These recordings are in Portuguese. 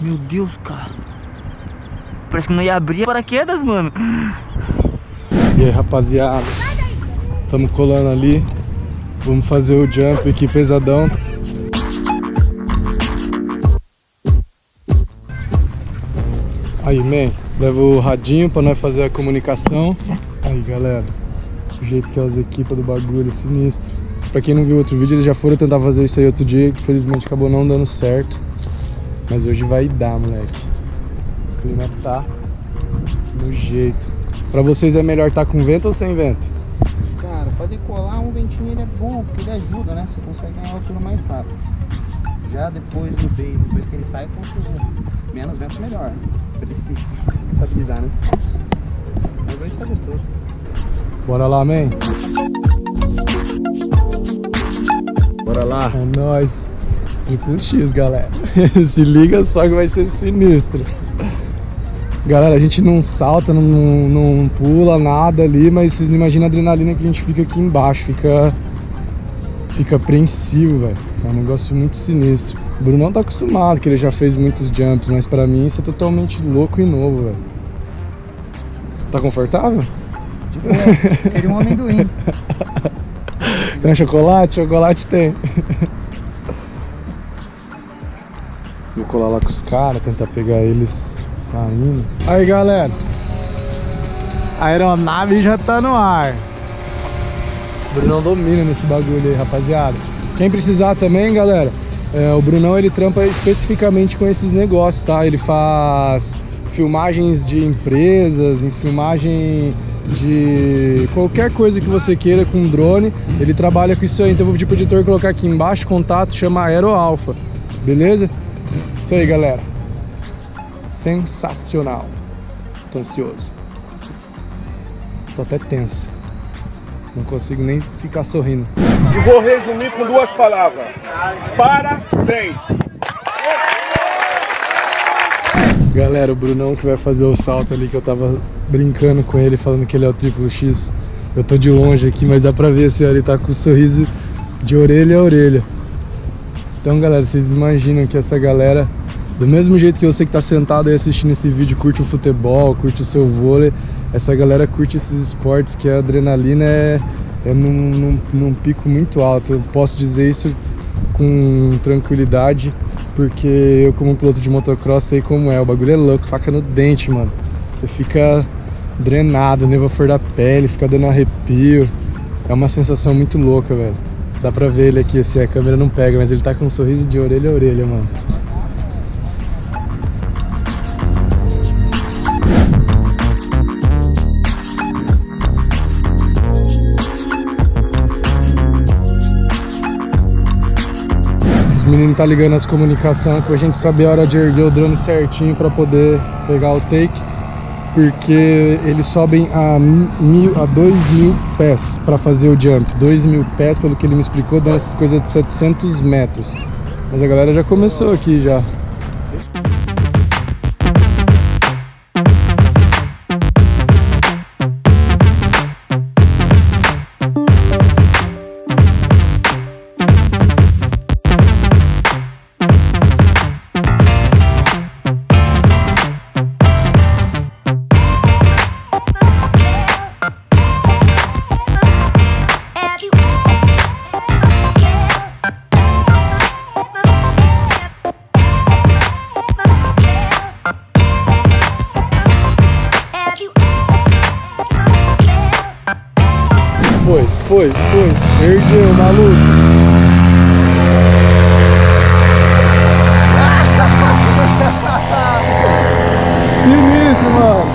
Meu Deus, cara. Parece que não ia abrir paraquedas, mano. E aí, rapaziada, estamos colando ali. Vamos fazer o jump aqui pesadão. Aí, man, leva o radinho pra nós fazer a comunicação. Aí, galera, o jeito que é as equipas do bagulho, é sinistro. Pra quem não viu outro vídeo, eles já foram tentar fazer isso aí outro dia, que infelizmente acabou não dando certo. Mas hoje vai dar, moleque. O clima tá no jeito. Pra vocês é melhor estar com vento ou sem vento? Cara, pra decolar um ventinho ele é bom, porque ele ajuda, né? Você consegue ganhar a altura mais rápido. Já depois do base, depois que ele sai, com menos vento melhor. Pra ele se estabilizar, né? Mas hoje tá gostoso. Bora lá, man. Bora lá. É nóis. Triplo X, galera. Se liga só que vai ser sinistro. Galera, a gente não salta, não pula nada ali, mas vocês não imaginam a adrenalina que a gente fica aqui embaixo. Fica apreensivo, velho. É um negócio muito sinistro. O Bruno não tá acostumado, que ele já fez muitos jumps, mas pra mim isso é totalmente louco e novo, velho. Tá confortável? Tipo, eu queria um amendoim. Tem chocolate? Chocolate tem. Vou colar lá com os caras, tentar pegar eles saindo. Aí, galera, a aeronave já tá no ar. O Brunão domina nesse bagulho aí, rapaziada. Quem precisar também, galera, o Brunão, ele trampa especificamente com esses negócios, tá? Ele faz filmagens de empresas, em filmagem de qualquer coisa que você queira com drone. Ele trabalha com isso aí, então eu vou pedir pro editor colocar aqui embaixo, contato, chama Aero Alpha, beleza? Isso aí, galera. Sensacional. Tô ansioso. Tô até tenso. Não consigo nem ficar sorrindo. E vou resumir com duas palavras. Parabéns! Galera, o Brunão que vai fazer o salto ali, que eu tava brincando com ele, falando que ele é o Triplo X. Eu tô de longe aqui, mas dá pra ver assim, ó, ele tá com um sorriso de orelha a orelha. Então, galera, vocês imaginam que essa galera, do mesmo jeito que você que tá sentado aí assistindo esse vídeo, curte o futebol, curte o seu vôlei, essa galera curte esses esportes que a adrenalina é num pico muito alto. Eu posso dizer isso com tranquilidade, porque eu, como piloto de motocross, sei como é. O bagulho é louco, faca no dente, mano. Você fica drenado, neva for da pele, fica dando arrepio. É uma sensação muito louca, velho. Dá pra ver ele aqui, assim, a câmera não pega, mas ele tá com um sorriso de orelha a orelha, mano. Os meninos tá ligando as comunicações pra gente saber a hora de erguer o drone certinho pra poder pegar o take, porque eles sobem a 2.000 pés para fazer o jump. 2.000 pés, pelo que ele me explicou, dá essas coisas de 700 metros. Mas a galera já começou aqui já. Foi, ergueu, maluco. Sinistro, mano.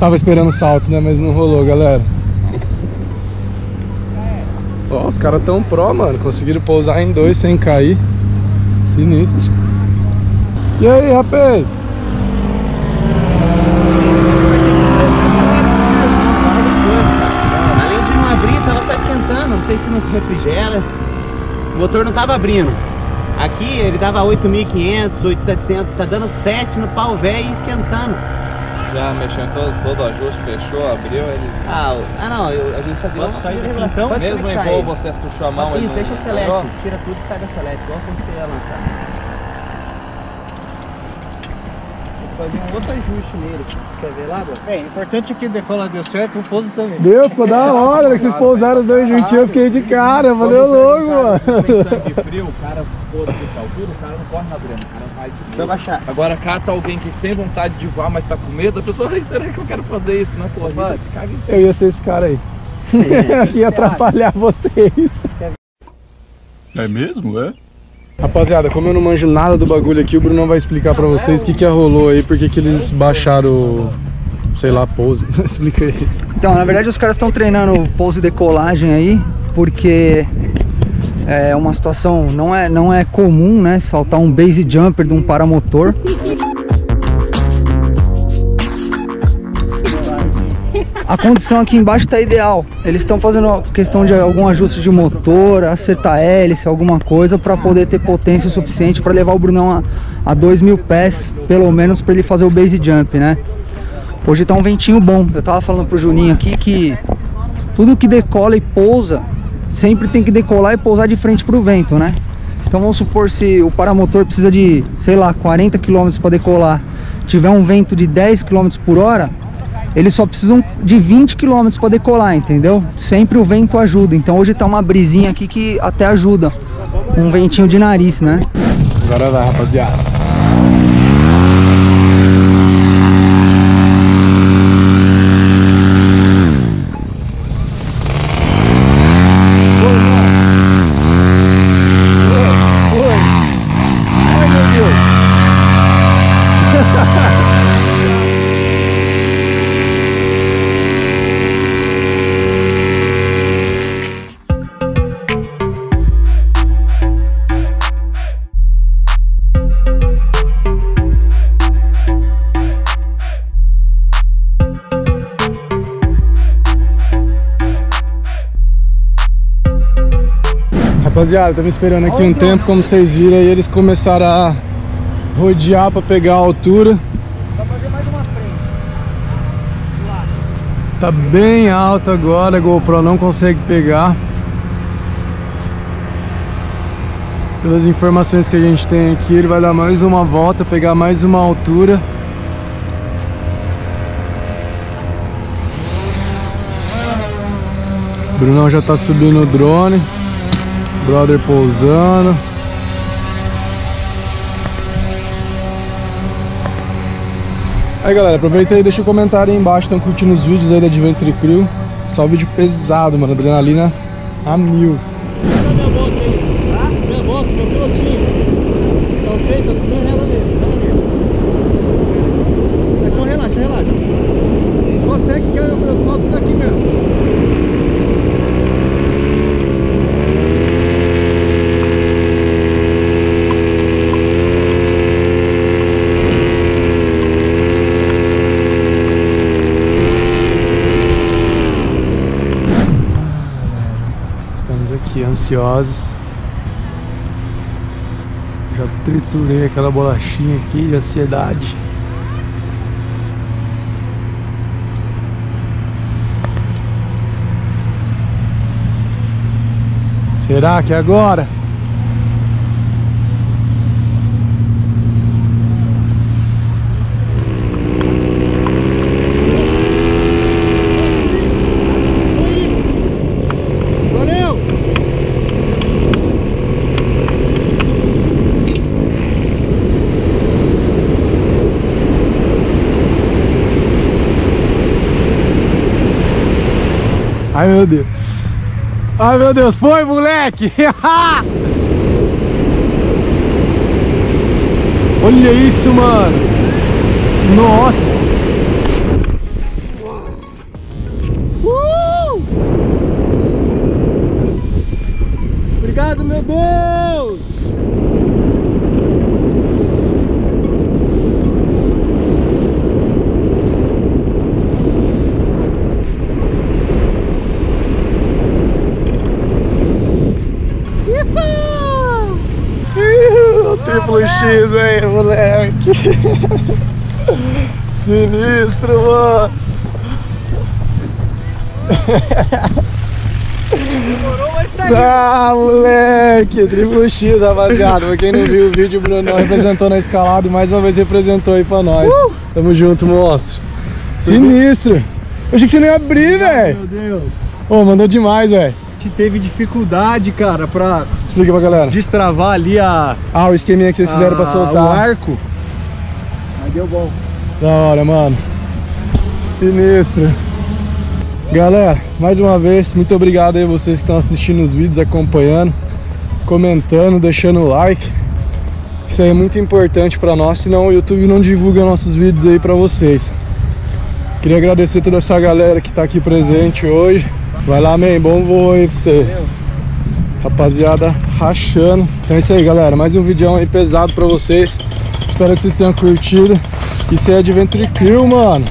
Tava esperando o salto, né? Mas não rolou, galera. Ó, os caras tão pró, mano. Conseguiram pousar em dois sem cair. Sinistro. E aí, rapaz? Além de não abrir, tava só esquentando. Não sei se não refrigera. O motor não tava abrindo. Aqui ele dava 8.500, 8.700. Tá dando 7 no pau velho e esquentando. Já mexeu em todo o ajuste, fechou, abriu, ele... Ah, não, a gente já viu... Posso sair daqui então? Mesmo em voo, você puxou a mão... Isso, não... deixa o select, tira tudo e sai da select, igual quando você ia lançar. Vou fazer um outro ajuste nele, quer ver lá, bro? É, importante que a decola deu certo, o pouso também. Deu, ficou da hora, que vocês pousaram os dois juntinhos, eu fiquei de cara, valeu logo, mano. Tem sangue frio, o cara ficou de altura, o cara não corre na grama, o cara vai de vai baixar. Agora cata alguém que tem vontade de voar, mas tá com medo, a pessoa, será que eu quero fazer isso na corrida? Eu ia ser esse cara aí, ia atrapalhar vocês. É mesmo, é? Rapaziada, como eu não manjo nada do bagulho aqui, o Bruno vai explicar pra vocês o que rolou aí, porque que eles baixaram, sei lá, pouso. Explica aí. Então, na verdade os caras estão treinando pouso e decolagem aí, porque é uma situação, não é comum, né, saltar um base jumper de um paramotor. A condição aqui embaixo está ideal. Eles estão fazendo questão de algum ajuste de motor, acertar a hélice, alguma coisa para poder ter potência o suficiente para levar o Brunão a 2.000 pés, pelo menos, para ele fazer o base jump, né? Hoje tá um ventinho bom. Eu tava falando pro Juninho aqui que tudo que decola e pousa sempre tem que decolar e pousar de frente pro vento, né? Então vamos supor, se o paramotor precisa de, sei lá, 40 km para decolar, tiver um vento de 10 km por hora, eles só precisam de 20 km para decolar, entendeu? Sempre o vento ajuda. Então hoje tá uma brisinha aqui que até ajuda. Um ventinho de nariz, né? Agora vai, rapaziada. Ai, meu Deus! Rapaziada, tava esperando aqui um tempo, como vocês viram aí, eles começaram a rodear para pegar a altura. Vai fazer mais uma frente. Tá bem alto agora, a GoPro não consegue pegar. Pelas informações que a gente tem aqui, ele vai dar mais uma volta, pegar mais uma altura. O Brunão já tá subindo o drone. Brother pousando. Aí galera, aproveita aí, deixa um comentário aí embaixo. Estão curtindo os vídeos aí da Adventure Crew? Só vídeo pesado, mano, adrenalina a mil. Então relaxa. Só segue que eu solto daqui mesmo. Ansiosos, já triturei aquela bolachinha aqui de ansiedade. Será que é agora? Ai, meu Deus. Ai, meu Deus. Foi, moleque. Olha isso, mano. Nossa. X aí, moleque. Sinistro, mano. Demorou, mas saiu. Ah, moleque. Triplo X, rapaziada. Pra quem não viu o vídeo, o Brunão representou na escalada e mais uma vez representou aí pra nós. Tamo junto, monstro. Sinistro. Eu achei que você não ia abrir, velho. Meu Deus. Ô, mandou demais, velho. A gente teve dificuldade, cara, pra... Explica pra galera. Destravar ali a... Ah, o esqueminha que vocês fizeram pra soltar. O arco. Mas deu bom. Da hora, mano. Sinistro. Galera, mais uma vez, muito obrigado aí vocês que estão assistindo os vídeos, acompanhando, comentando, deixando o like. Isso aí é muito importante pra nós, senão o YouTube não divulga nossos vídeos aí pra vocês. Queria agradecer toda essa galera que tá aqui presente hoje. Vai lá, man, bom voo aí pra você. Rapaziada, rachando. Então é isso aí, galera, mais um vídeo aí pesado pra vocês. Espero que vocês tenham curtido. Isso é Adventure Crew, mano.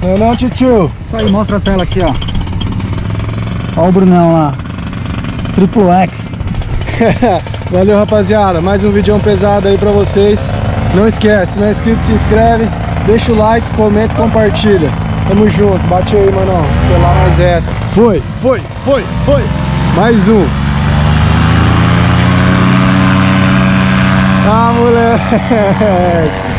Não é não, tio? Isso aí, mostra a tela aqui, ó. Ó o Brunão lá. Triple X. Valeu, rapaziada, mais um vídeo pesado aí pra vocês. Não esquece, se não é inscrito, se inscreve. Deixa o like, comenta, compartilha. Tamo junto, bate aí, mano. Pela mais essa. Foi, foi, foi, foi. Mais um. Ah, moleque.